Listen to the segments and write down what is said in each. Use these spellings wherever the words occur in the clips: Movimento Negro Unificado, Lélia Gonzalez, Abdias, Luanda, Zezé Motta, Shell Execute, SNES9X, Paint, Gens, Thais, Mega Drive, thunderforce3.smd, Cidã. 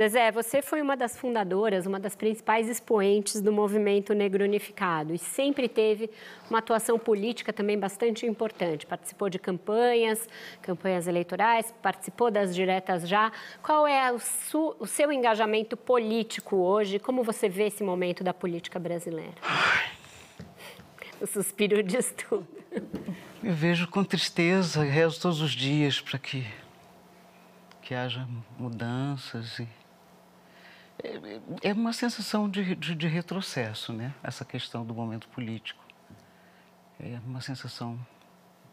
Zezé, você foi uma das fundadoras, uma das principais expoentes do Movimento Negro Unificado e sempre teve uma atuação política também bastante importante. Participou de campanhas eleitorais, participou das diretas já. Qual é o seu engajamento político hoje? Como você vê esse momento da política brasileira? O suspiro diz tudo. Eu vejo com tristeza, rezo todos os dias para que haja mudanças e... É uma sensação de retrocesso, né? Essa questão do momento político. É uma sensação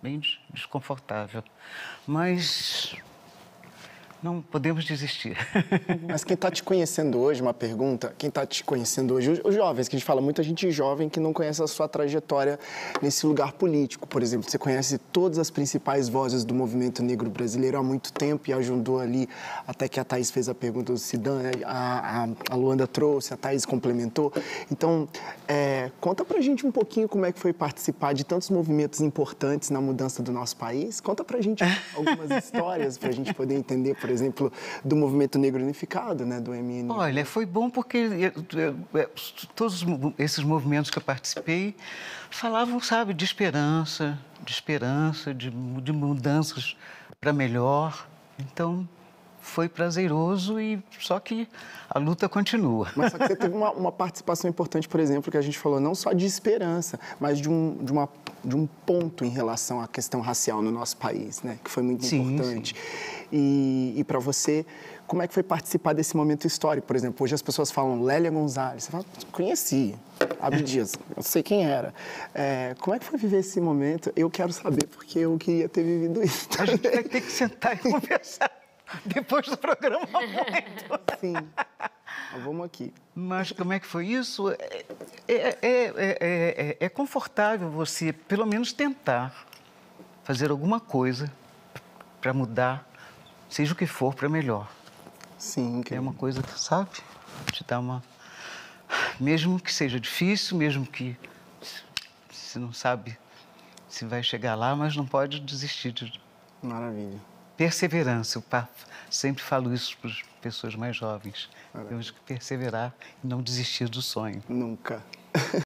bem desconfortável. Mas não podemos desistir. Mas quem está te conhecendo hoje, uma pergunta, quem está te conhecendo hoje, os jovens, que a gente fala, muita gente jovem que não conhece a sua trajetória nesse lugar político, por exemplo. Você conhece todas as principais vozes do movimento negro brasileiro há muito tempo e ajudou ali, até que a Thais fez a pergunta do Cidã, a Luanda trouxe, a Thais complementou. Então, conta pra gente um pouquinho como é que foi participar de tantos movimentos importantes na mudança do nosso país. Conta pra gente algumas histórias pra gente poder entender, por exemplo, do Movimento Negro Unificado, né, do MN. Olha, foi bom porque todos esses movimentos que eu participei falavam, sabe, de esperança, de mudanças para melhor. Então, foi prazeroso e só que a luta continua. Mas só que você teve uma participação importante, por exemplo, que a gente falou não só de esperança, mas de um ponto em relação à questão racial no nosso país, né? Que foi muito importante. Sim. E para você, como é que foi participar desse momento histórico? Por exemplo, hoje as pessoas falam Lélia Gonzalez, você fala, conheci, Abdias, eu sei quem era. Como é que foi viver esse momento? Eu quero saber, porque eu queria ter vivido isso. A gente vai ter que sentar e conversar. Depois do programa, muito. Sim, vamos aqui. Mas como é que foi isso? É confortável você, pelo menos, tentar fazer alguma coisa para mudar, seja o que for, para melhor. Sim. É uma coisa que, sabe, te dá uma... Mesmo que seja difícil, mesmo que você não sabe se vai chegar lá, mas não pode desistir. Maravilha. Perseverança, eu sempre falo isso para as pessoas mais jovens. Temos que perseverar e não desistir do sonho. Nunca.